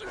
Yeah.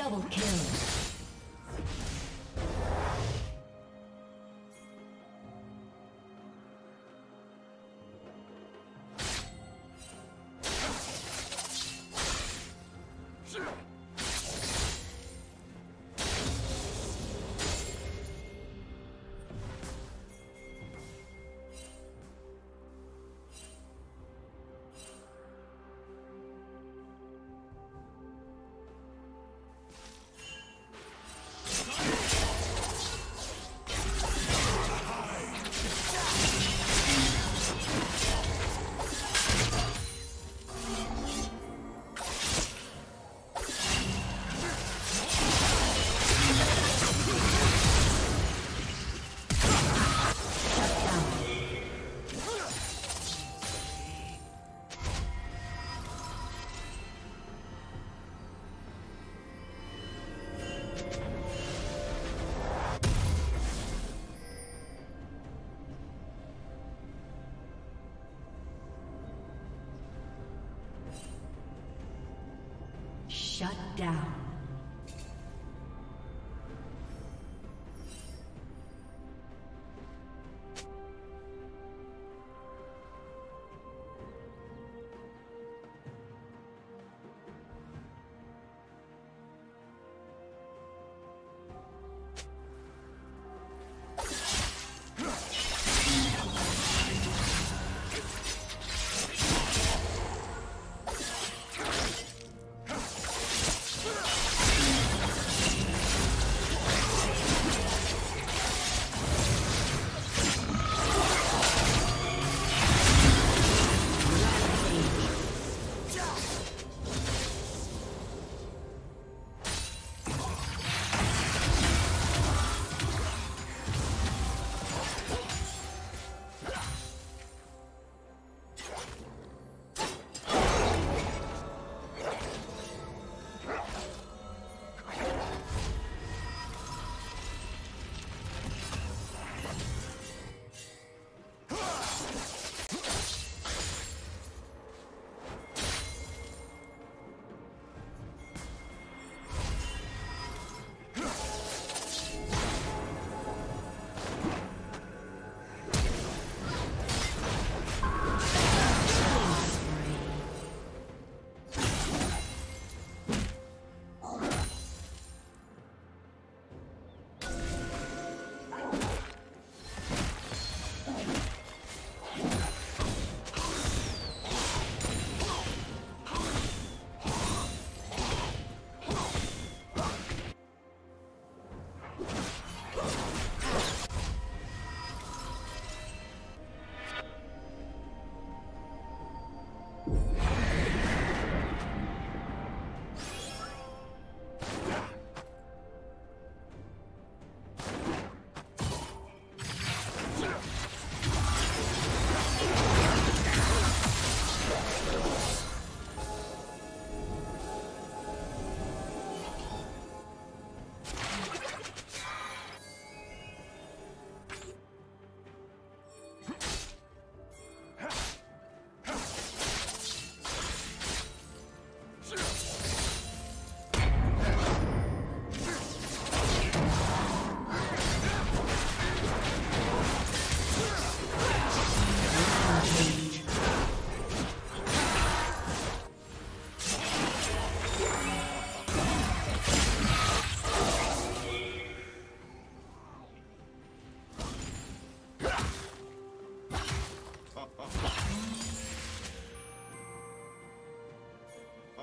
Double kill. Shut down.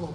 Noble.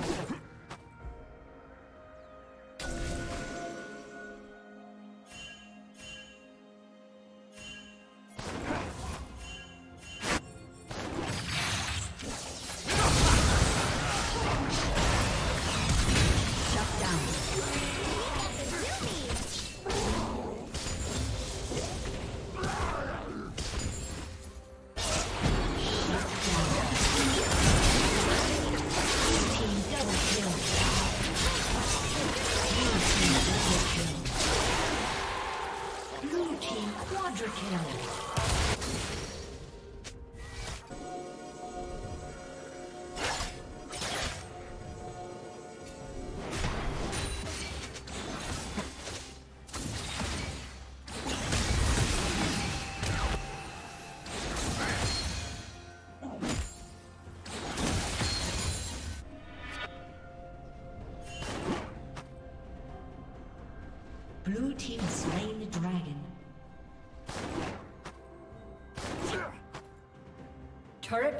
Blue team has slain the dragon. Turret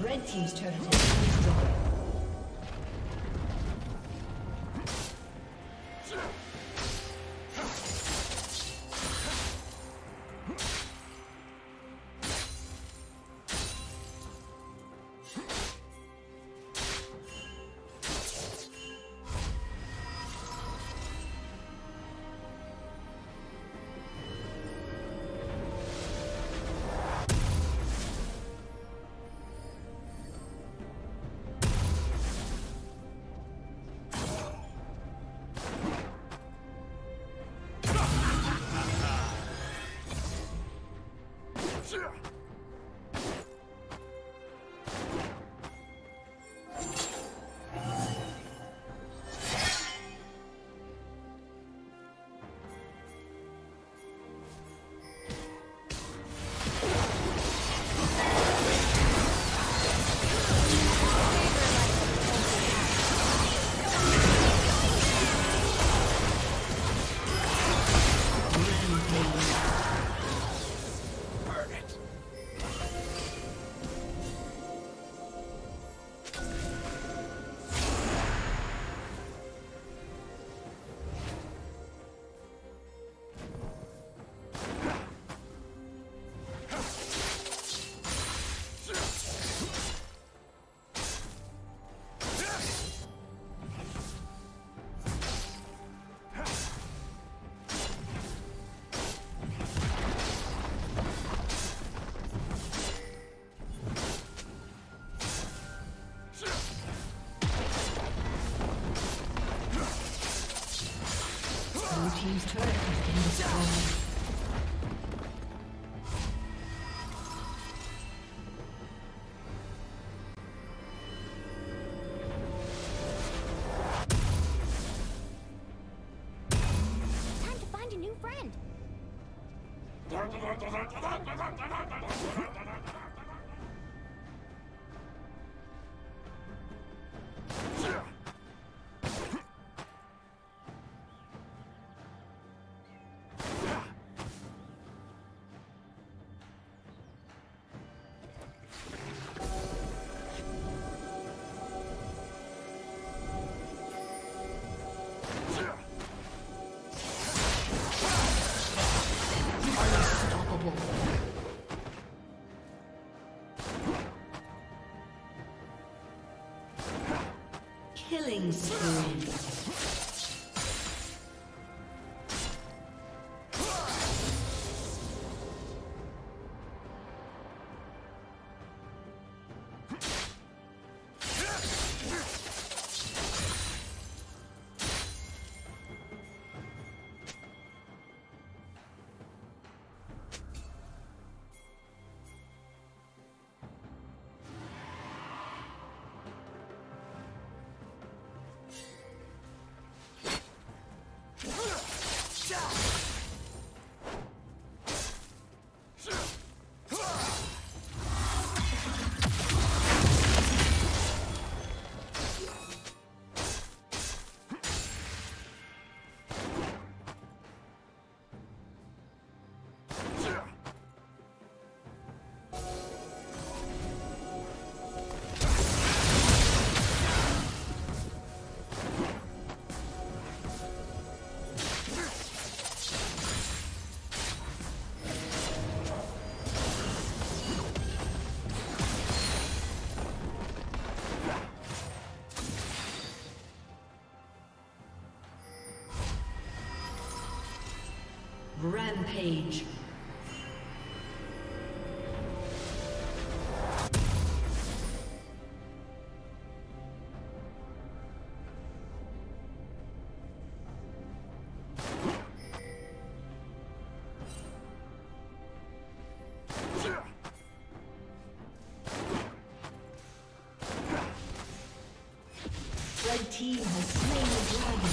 Red team's turret has been destroyed. Team's turret has been destroyed. Time to find a new friend. Killing spree. Rampage. Red team has slain the dragon.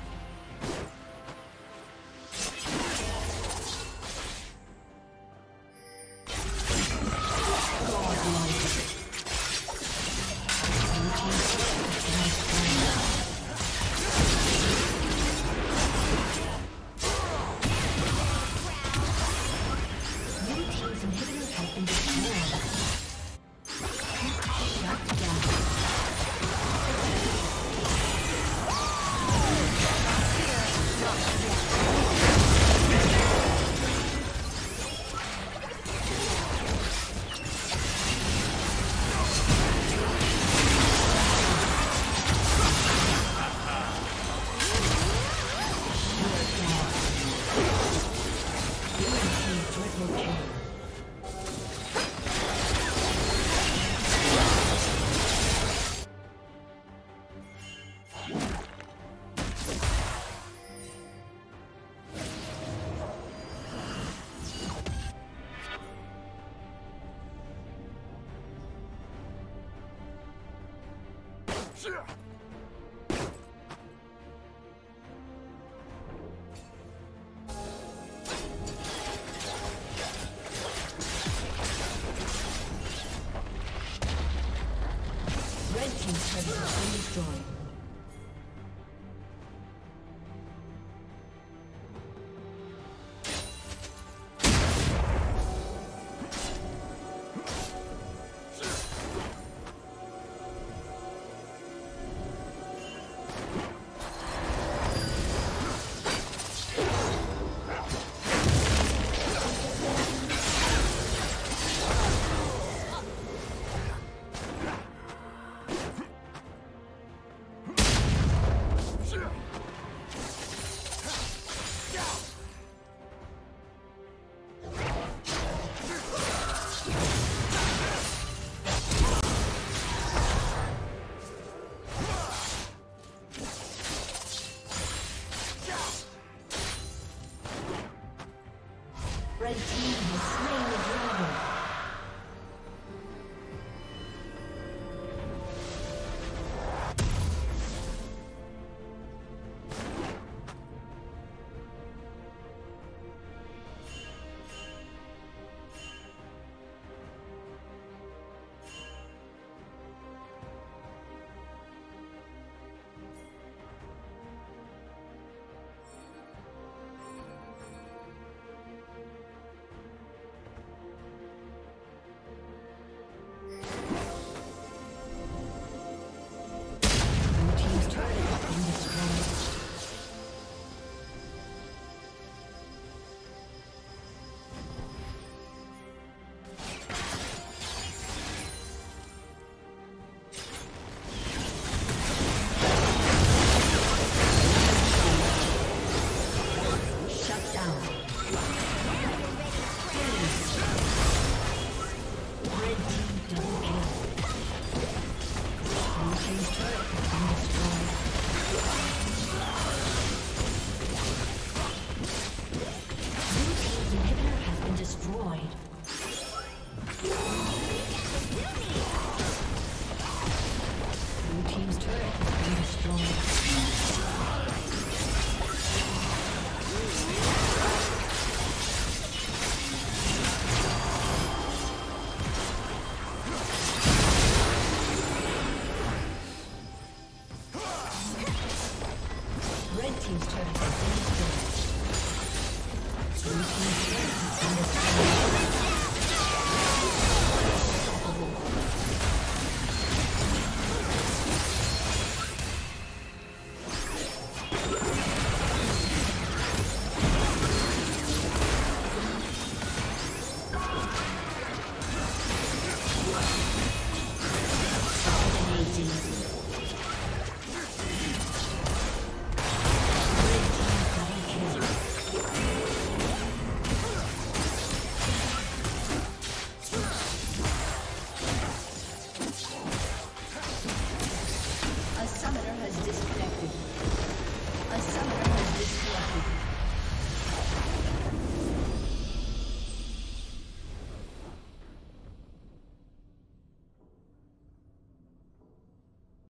Sure. Red team has slain the dragon. Team's turret has been destroyed.